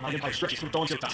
Ma che fai stretch sul tono città.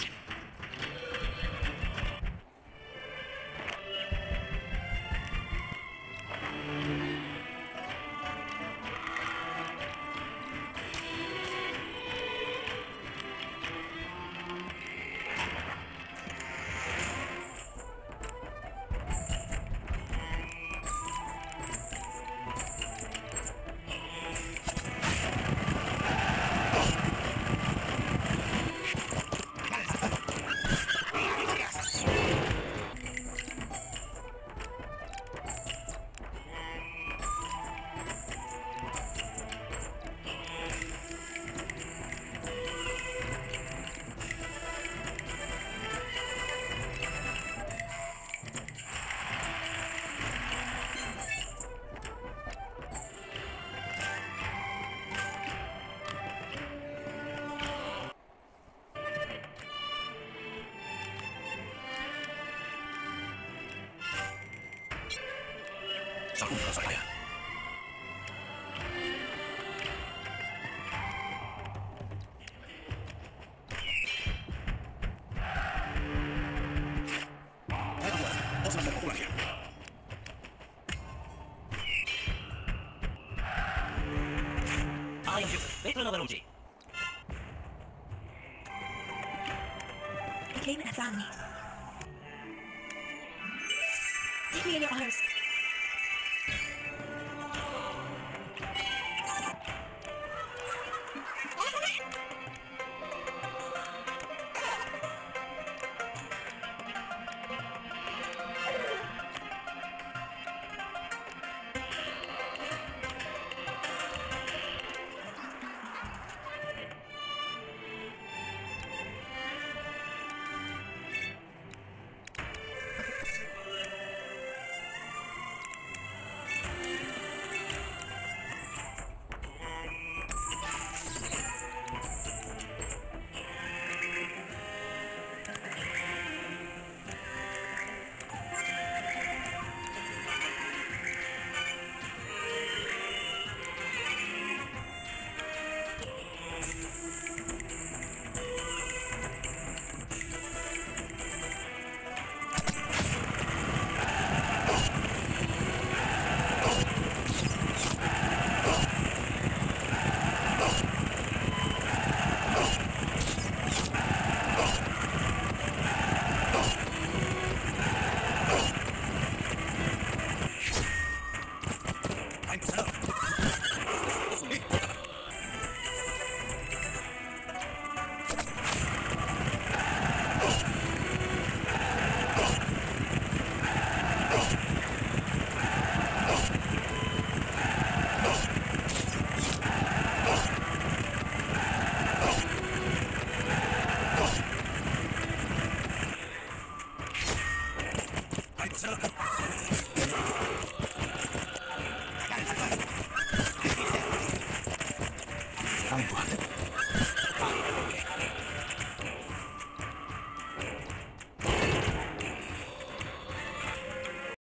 He came and found me. Give me your arms.